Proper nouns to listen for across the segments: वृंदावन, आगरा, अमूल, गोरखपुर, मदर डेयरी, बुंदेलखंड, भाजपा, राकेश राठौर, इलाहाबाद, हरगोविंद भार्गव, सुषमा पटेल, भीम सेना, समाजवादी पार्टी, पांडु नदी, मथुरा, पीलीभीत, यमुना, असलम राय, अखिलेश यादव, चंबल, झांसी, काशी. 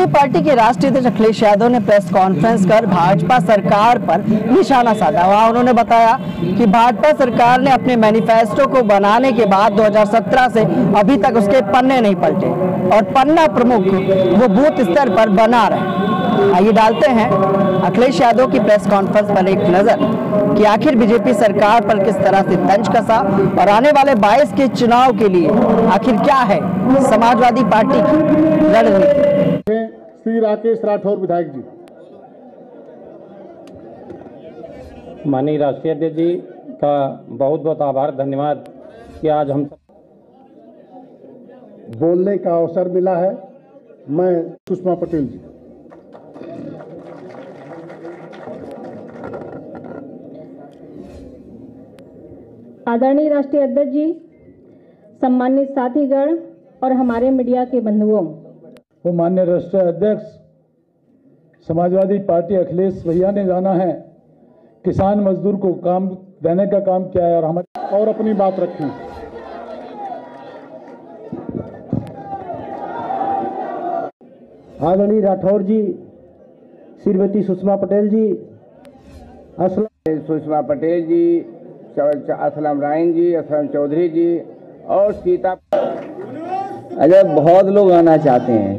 समाजवादी पार्टी के राष्ट्रीय अध्यक्ष अखिलेश यादव ने प्रेस कॉन्फ्रेंस कर भाजपा सरकार पर निशाना साधा। वहां उन्होंने बताया कि भाजपा सरकार ने अपने मैनिफेस्टो को बनाने के बाद 2017 से अभी तक उसके पन्ने नहीं पलटे और पन्ना प्रमुख वो बूथ स्तर पर बना रहे। आइए डालते हैं अखिलेश यादव की प्रेस कॉन्फ्रेंस पर एक नजर कि आखिर बीजेपी सरकार पर किस तरह से तंज कसा और आने वाले 22 के चुनाव के लिए आखिर क्या है समाजवादी पार्टी की रणनीति। श्री राकेश राठौर विधायक जी। माननीय राष्ट्रीय अध्यक्ष जी का बहुत बहुत आभार, धन्यवाद कि आज हम बोलने का अवसर मिला है। मैं सुषमा पटेल जी। आदरणीय राष्ट्रीय अध्यक्ष जी, सम्मानित साथीगण और हमारे मीडिया के बंधुओं, वो माननीय राष्ट्रीय अध्यक्ष समाजवादी पार्टी अखिलेश भैया ने जाना है किसान मजदूर को काम देने का काम किया है और हमारे और अपनी बात रखी। आदरणीय राठौर जी, श्रीमती सुषमा पटेल जी, सुषमा पटेल जी, असलम राय जी, असलम चौधरी जी और सीता। अरे बहुत लोग आना चाहते हैं,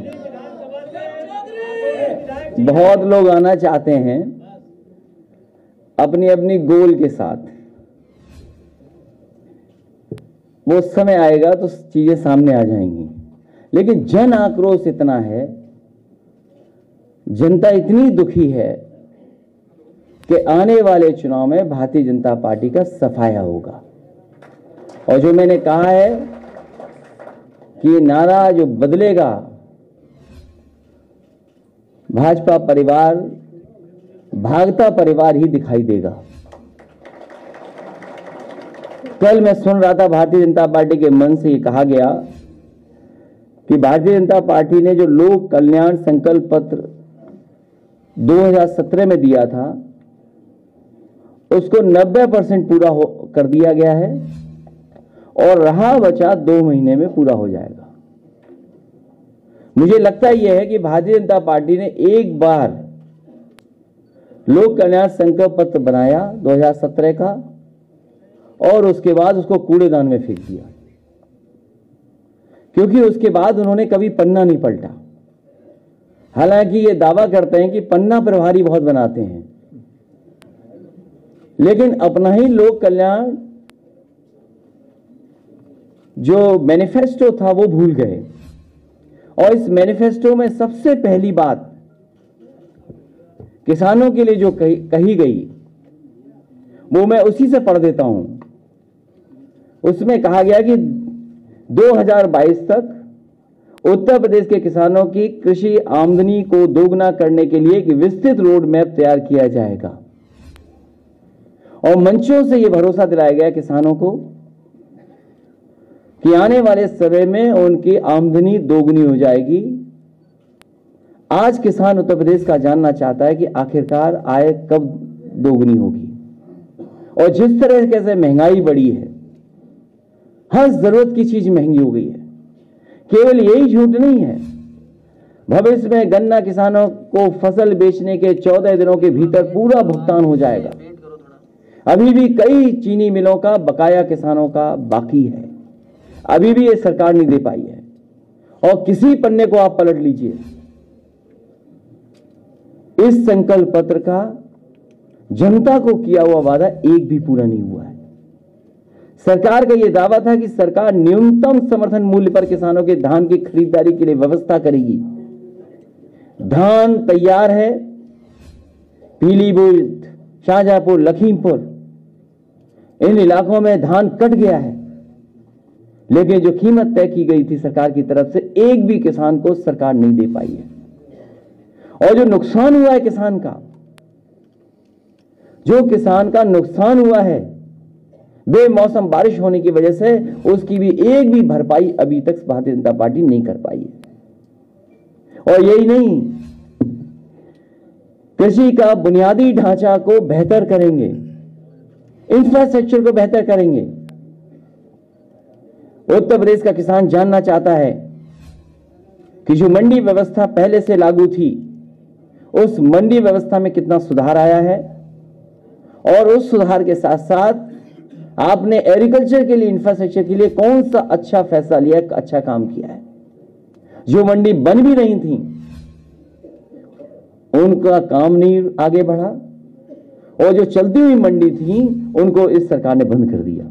बहुत लोग आना चाहते हैं अपनी अपनी गोल के साथ। वो समय आएगा तो चीजें सामने आ जाएंगी, लेकिन जन आक्रोश इतना है, जनता इतनी दुखी है कि आने वाले चुनाव में भारतीय जनता पार्टी का सफाया होगा। और जो मैंने कहा है कि ये नारा जो बदलेगा, भाजपा परिवार भागता परिवार ही दिखाई देगा। कल मैं सुन रहा था, भारतीय जनता पार्टी के मन से ये कहा गया कि भारतीय जनता पार्टी ने जो लोक कल्याण संकल्प पत्र 2017 में दिया था उसको 90% पूरा कर दिया गया है और रहा बचा 2 महीने में पूरा हो जाएगा। मुझे लगता यह है कि भारतीय जनता पार्टी ने एक बार लोक कल्याण संकल्प पत्र बनाया 2017 का और उसके बाद उसको कूड़ेदान में फेंक दिया, क्योंकि उसके बाद उन्होंने कभी पन्ना नहीं पलटा। हालांकि ये दावा करते हैं कि पन्ना प्रभारी बहुत बनाते हैं, लेकिन अपना ही लोक कल्याण जो मैनिफेस्टो था वो भूल गए। और इस मैनिफेस्टो में सबसे पहली बात किसानों के लिए जो कही गई वो मैं उसी से पढ़ देता हूं। उसमें कहा गया कि 2022 तक उत्तर प्रदेश के किसानों की कृषि आमदनी को दोगुना करने के लिए एक विस्तृत रोड मैप तैयार किया जाएगा। और मंचों से यह भरोसा दिलाया गया किसानों को कि आने वाले समय में उनकी आमदनी दोगुनी हो जाएगी। आज किसान उत्तर प्रदेश का जानना चाहता है कि आखिरकार आय कब दोगुनी होगी। और जिस तरह कैसे महंगाई बढ़ी है, हर जरूरत की चीज महंगी हो गई है। केवल यही झूठ नहीं है, भविष्य में गन्ना किसानों को फसल बेचने के 14 दिनों के भीतर पूरा भुगतान हो जाएगा। अभी भी कई चीनी मिलों का बकाया किसानों का बाकी है, अभी भी ये सरकार नहीं दे पाई है। और किसी पन्ने को आप पलट लीजिए, इस संकल्प पत्र का जनता को किया हुआ वादा एक भी पूरा नहीं हुआ है। सरकार का यह दावा था कि सरकार न्यूनतम समर्थन मूल्य पर किसानों के धान की खरीदारी के लिए व्यवस्था करेगी। धान तैयार है, पीलीभीत, शाहजहांपुर, लखीमपुर इन इलाकों में धान कट गया है, लेकिन जो कीमत तय की गई थी सरकार की तरफ से एक भी किसान को सरकार नहीं दे पाई है। और जो नुकसान हुआ है किसान का, जो किसान का नुकसान हुआ है बेमौसम बारिश होने की वजह से, उसकी भी एक भी भरपाई अभी तक भारतीय जनता पार्टी नहीं कर पाई है। और यही नहीं, कृषि का बुनियादी ढांचा को बेहतर करेंगे, इंफ्रास्ट्रक्चर को बेहतर करेंगे। उत्तर प्रदेश का किसान जानना चाहता है कि जो मंडी व्यवस्था पहले से लागू थी उस मंडी व्यवस्था में कितना सुधार आया है, और उस सुधार के साथ साथ आपने एग्रीकल्चर के लिए, इंफ्रास्ट्रक्चर के लिए कौन सा अच्छा फैसला लिया, अच्छा काम किया है। जो मंडी बन भी नहीं थी उनका काम नहीं आगे बढ़ा, और जो चलती हुई मंडी थी उनको इस सरकार ने बंद कर दिया।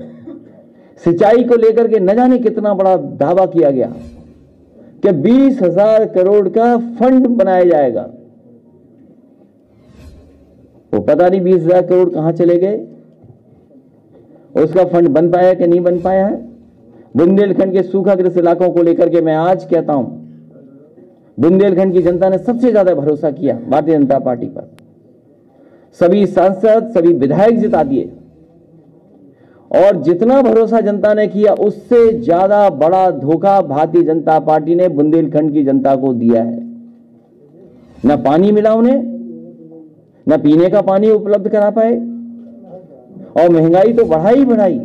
सिंचाई को लेकर के न जाने कितना बड़ा दावा किया गया कि 20,000 करोड़ का फंड बनाया जाएगा, वो पता नहीं 20,000 करोड़ कहां चले गए, उसका फंड बन पाया कि नहीं बन पाया है। बुंदेलखंड के सूखाग्रस्त इलाकों को लेकर के मैं आज कहता हूं, बुंदेलखंड की जनता ने सबसे ज्यादा भरोसा किया भारतीय जनता पार्टी पर, सभी सांसद सभी विधायक जिता दिए, और जितना भरोसा जनता ने किया उससे ज्यादा बड़ा धोखा भारतीय जनता पार्टी ने बुंदेलखंड की जनता को दिया है। ना पानी मिला उन्हें, ना पीने का पानी उपलब्ध करा पाए, और महंगाई तो बढ़ाई बढ़ाई।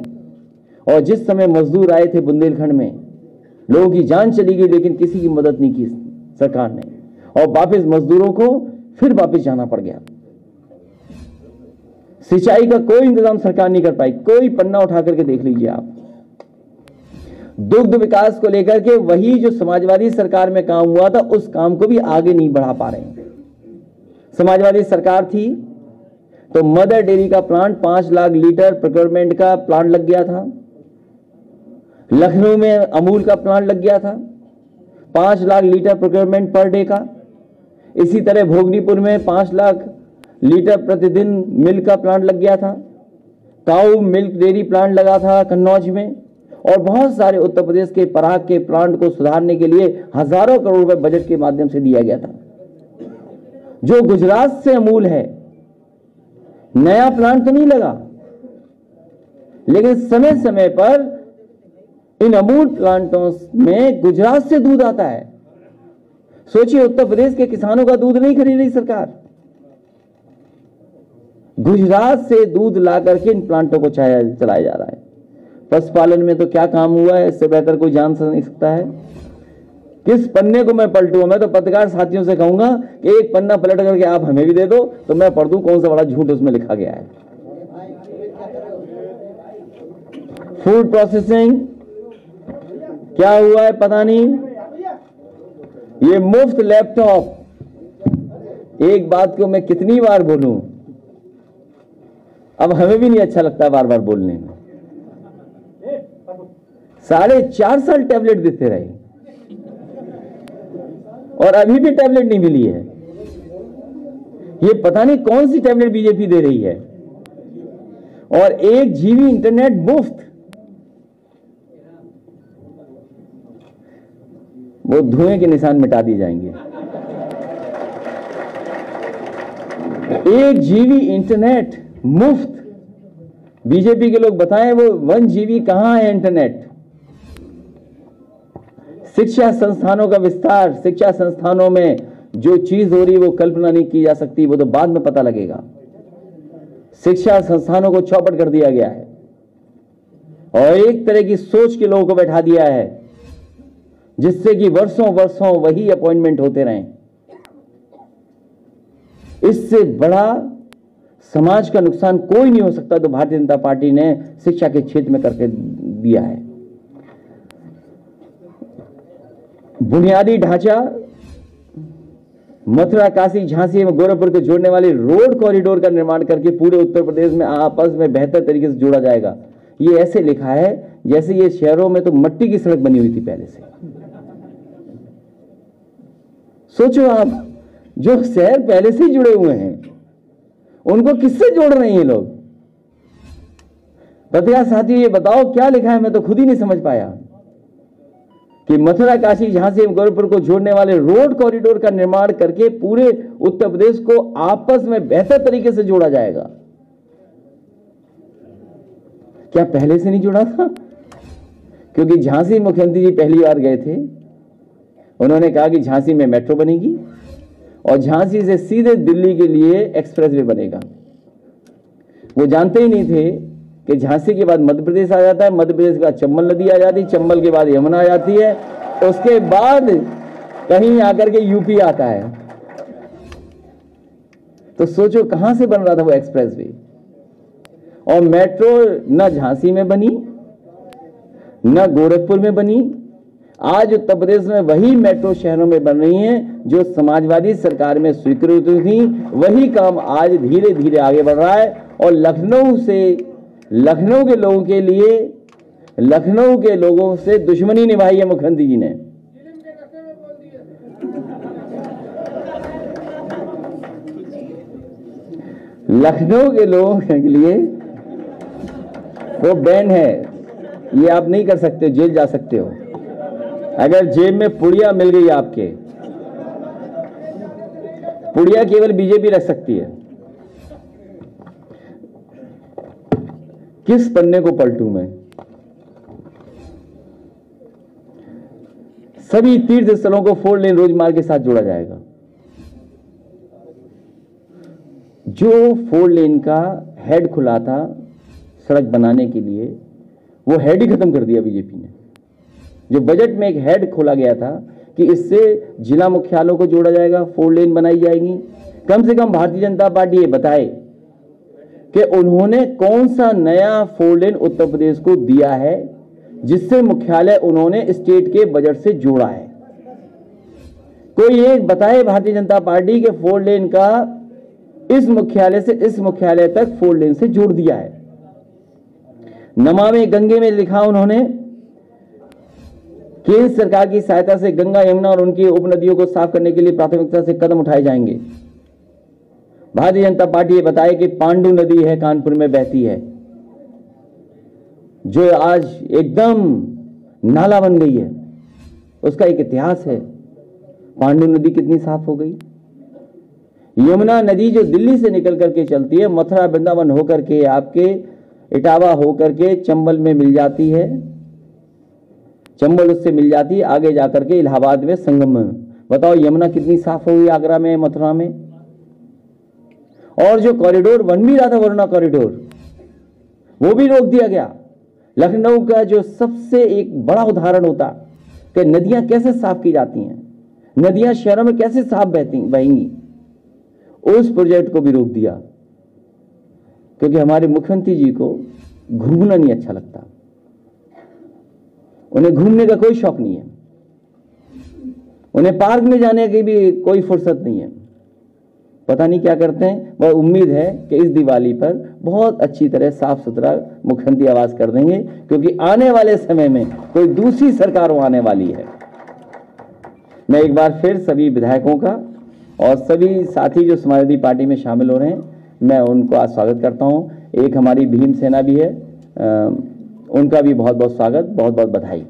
और जिस समय मजदूर आए थे बुंदेलखंड में, लोगों की जान चली गई, लेकिन किसी की मदद नहीं की सरकार ने, और वापस मजदूरों को फिर वापस जाना पड़ गया। सिंचाई का कोई इंतजाम सरकार नहीं कर पाई, कोई पन्ना उठा करके देख लीजिए आप। दुग्ध विकास को लेकर के वही जो समाजवादी सरकार में काम हुआ था उस काम को भी आगे नहीं बढ़ा पा रहे हैं। समाजवादी सरकार थी तो मदर डेयरी का प्लांट 5 लाख लीटर प्रोक्योरमेंट का प्लांट लग गया था, लखनऊ में अमूल का प्लांट लग गया था 5 lakh litre procurement per day का। इसी तरह भोगनीपुर में 5 लाख लीटर प्रतिदिन मिल्क का प्लांट लग गया था, काऊ मिल्क डेयरी प्लांट लगा था कन्नौज में, और बहुत सारे उत्तर प्रदेश के पराग के प्लांट को सुधारने के लिए हजारों करोड़ रुपए बजट के माध्यम से दिया गया था। जो गुजरात से अमूल है, नया प्लांट तो नहीं लगा, लेकिन समय समय पर इन अमूल प्लांटों में गुजरात से दूध आता है। सोचिए, उत्तर प्रदेश के किसानों का दूध नहीं खरीद रही सरकार, गुजरात से दूध ला करके इन प्लांटों को चलाया जा रहा है। पशुपालन में तो क्या काम हुआ है, इससे बेहतर कोई जान सकता है। किस पन्ने को मैं पलटूं, मैं तो पत्रकार साथियों से कहूंगा कि एक पन्ना पलट करके आप हमें भी दे दो तो मैं पढ़ दूं कौन सा बड़ा झूठ उसमें लिखा गया है। फूड प्रोसेसिंग क्या हुआ है पता नहीं। ये मुफ्त लैपटॉप, एक बात को मैं कितनी बार बोलूं, अब हमें भी नहीं अच्छा लगता बार बार बोलने में। 4.5 साल टैबलेट देते रहे और अभी भी टैबलेट नहीं मिली है। ये पता नहीं कौन सी टैबलेट बीजेपी दे रही है। और 1 जीबी इंटरनेट मुफ्त, वो धुएं के निशान मिटा दिए जाएंगे। 1 जीबी इंटरनेट मुफ्त, बीजेपी के लोग बताएं वो 1 जीबी कहां है इंटरनेट। शिक्षा संस्थानों का विस्तार, शिक्षा संस्थानों में जो चीज हो रही वो कल्पना नहीं की जा सकती, वो तो बाद में पता लगेगा। शिक्षा संस्थानों को चौपट कर दिया गया है और एक तरह की सोच के लोगों को बैठा दिया है जिससे कि वर्षों वर्षों वही अपॉइंटमेंट होते रहें। इससे बड़ा समाज का नुकसान कोई नहीं हो सकता तो भारतीय जनता पार्टी ने शिक्षा के क्षेत्र में करके दिया है। बुनियादी ढांचा, मथुरा काशी झांसी एवं गोरखपुर को जोड़ने वाले रोड कॉरिडोर का निर्माण करके पूरे उत्तर प्रदेश में आपस में बेहतर तरीके से जोड़ा जाएगा। ये ऐसे लिखा है जैसे ये शहरों में तो मिट्टी की सड़क बनी हुई थी पहले से। सोचो आप, जो शहर पहले से जुड़े हुए हैं उनको किससे जोड़ रहे हैं लोग। पत्रकार साथियों, ये बताओ क्या लिखा है, मैं तो खुद ही नहीं समझ पाया कि मथुरा काशी झांसी एवं गोरखपुर को जोड़ने वाले रोड कॉरिडोर का निर्माण करके पूरे उत्तर प्रदेश को आपस में बेहतर तरीके से जोड़ा जाएगा। क्या पहले से नहीं जोड़ा था? क्योंकि झांसी मुख्यमंत्री जी पहली बार गए थे, उन्होंने कहा कि झांसी में मेट्रो बनेगी और झांसी से सीधे दिल्ली के लिए एक्सप्रेसवे बनेगा। वो जानते ही नहीं थे कि झांसी के बाद मध्य प्रदेश आ जाता है, मध्य प्रदेश के बाद चंबल नदी आ जाती है, चंबल के बाद यमुना आ जाती है, उसके बाद कहीं आकर के यूपी आता है। तो सोचो कहां से बन रहा था वो एक्सप्रेसवे। और मेट्रो न झांसी में बनी न गोरखपुर में बनी। आज उत्तर प्रदेश में वही मेट्रो शहरों में बन रही हैं जो समाजवादी सरकार में स्वीकृत हुई थी। वही काम आज धीरे धीरे आगे बढ़ रहा है। और लखनऊ के लोगों के लिए, लखनऊ के लोगों से दुश्मनी निभाई है मुख्यमंत्री जी ने। लखनऊ के लोगों के लिए वो बैन है, ये आप नहीं कर सकते, जेल जा सकते हो। अगर जेब में पुड़िया मिल गई आपके, पुड़िया केवल बीजेपी रख सकती है। किस पन्ने को पलटूं मैं? सभी तीर्थ स्थलों को 4 लेन रोड मार्ग के साथ जोड़ा जाएगा। जो 4 लेन का हेड खुला था सड़क बनाने के लिए, वो हेड ही खत्म कर दिया बीजेपी ने। जो बजट में एक हेड खोला गया था कि इससे जिला मुख्यालयों को जोड़ा जाएगा, 4 लेन बनाई जाएगी। कम से कम भारतीय जनता पार्टी ये बताए कि उन्होंने कौन सा नया 4 लेन उत्तर प्रदेश को दिया है जिससे मुख्यालय उन्होंने स्टेट के बजट से जोड़ा है। कोई एक बताए भारतीय जनता पार्टी के 4 लेन का इस मुख्यालय से इस मुख्यालय तक 4 लेन से जोड़ दिया है। नमामि गंगे में लिखा उन्होंने, केंद्र सरकार की सहायता से गंगा, यमुना और उनकी उपनदियों को साफ करने के लिए प्राथमिकता से कदम उठाए जाएंगे। भारतीय जनता पार्टी ये बताए कि पांडु नदी है कानपुर में बहती है, जो आज एकदम नाला बन गई है। उसका एक इतिहास है। पांडु नदी कितनी साफ हो गई। यमुना नदी जो दिल्ली से निकल करके चलती है, मथुरा वृंदावन होकर के आपके इटावा होकर के चंबल में मिल जाती है। चंबल उससे मिल जाती आगे जाकर के इलाहाबाद में संगम में। बताओ यमुना कितनी साफ हुई आगरा में, मथुरा में। और जो कॉरिडोर बन भी रहा था वरुणा कॉरिडोर, वो भी रोक दिया गया। लखनऊ का जो सबसे एक बड़ा उदाहरण होता कि नदियां कैसे साफ की जाती हैं, नदियां शहरों में कैसे साफ बहेंगी, उस प्रोजेक्ट को भी रोक दिया क्योंकि हमारे मुख्यमंत्री जी को घूमना नहीं अच्छा लगता। उन्हें घूमने का कोई शौक नहीं है। उन्हें पार्क में जाने की भी कोई फुर्सत नहीं है। पता नहीं क्या करते हैं। वह उम्मीद है कि इस दिवाली पर बहुत अच्छी तरह साफ सुथरा मुख्यमंत्री आवास कर देंगे क्योंकि आने वाले समय में कोई दूसरी सरकार आने वाली है। मैं एक बार फिर सभी विधायकों का और सभी साथी जो समाजवादी पार्टी में शामिल हो रहे हैं, मैं उनको आज स्वागत करता हूँ। एक हमारी भीम सेना भी है, उनका भी बहुत बहुत स्वागत, बहुत बहुत बधाई।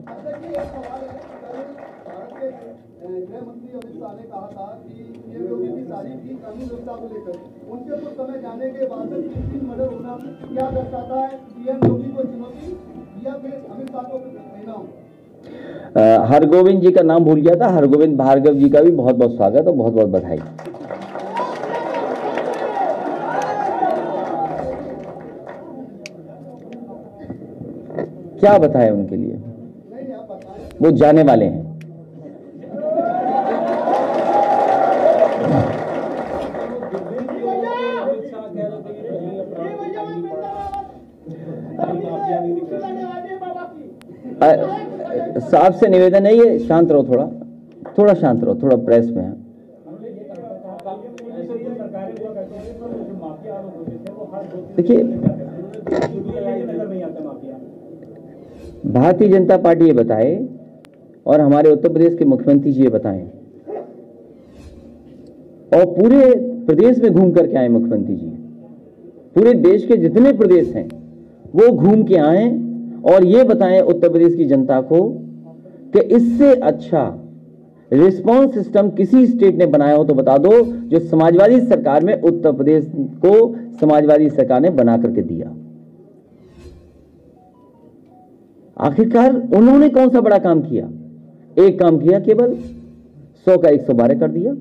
हरगोविंद जी का नाम भूल गया था, हरगोविंद भार्गव जी का भी बहुत बहुत स्वागत और बहुत बहुत बधाई। क्या बताएं उनके लिए, वो जाने वाले हैं। साहब से निवेदन है, ये शांत रहो, थोड़ा शांत रहो, थोड़ा प्रेस में है। देखिए, भारतीय जनता पार्टी ये बताए और हमारे उत्तर प्रदेश के मुख्यमंत्री जी ये बताएं और पूरे प्रदेश में घूम करके आए मुख्यमंत्री जी। पूरे देश के जितने प्रदेश हैं वो घूम के आए और ये बताएं उत्तर प्रदेश की जनता को कि इससे अच्छा रिस्पॉन्स सिस्टम किसी स्टेट ने बनाया हो तो बता दो, जो समाजवादी सरकार में उत्तर प्रदेश को समाजवादी सरकार ने बना करके दिया। आखिरकार उन्होंने कौन सा बड़ा काम किया? एक काम किया, केवल 100 का 112 कर दिया।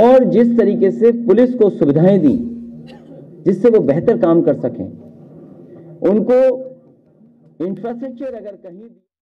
और जिस तरीके से पुलिस को सुविधाएं दी जिससे वो बेहतर काम कर सकें, उनको इंफ्रास्ट्रक्चर अगर कहीं